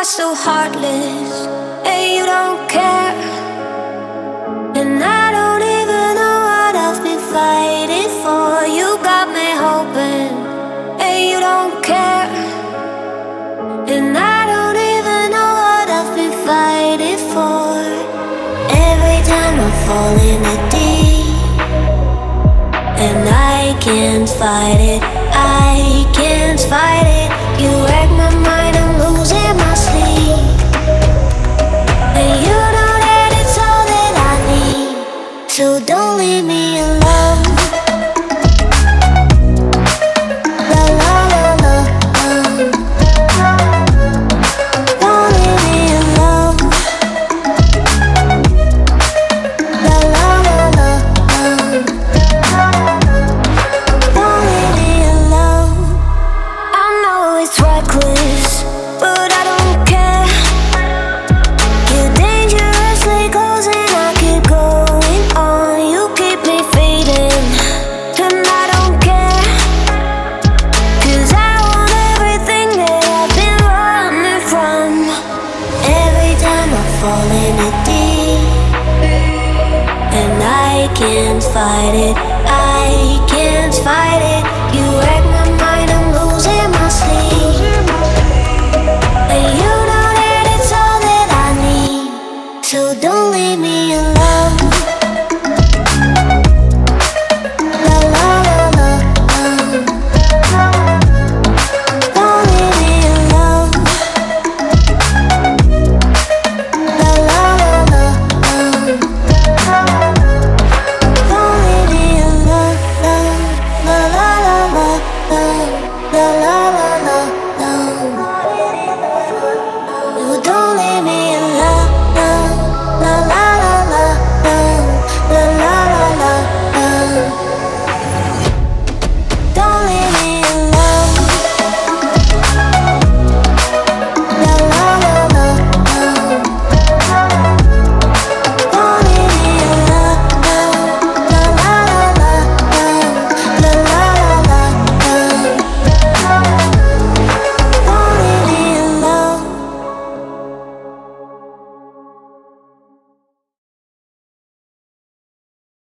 are so heartless and you don't care, and I don't even know what I've been fighting for. You got me hoping and you don't care, and I don't even know what I've been fighting for. Every time I fall in the deep and I can't fight it, I can't fight it. You wreck my mind, I'm losing my sleep, and you know that it's all that I need, so don't leave me alone. La la la la, don't leave me alone. La la la la, don't leave me alone. I know it's reckless, but I don't care. You're dangerously close and I keep going on. You keep me fading and I don't care, cause I want everything that I've been running from. Every time I fall in it deep and I can't fight it, I can't fight it.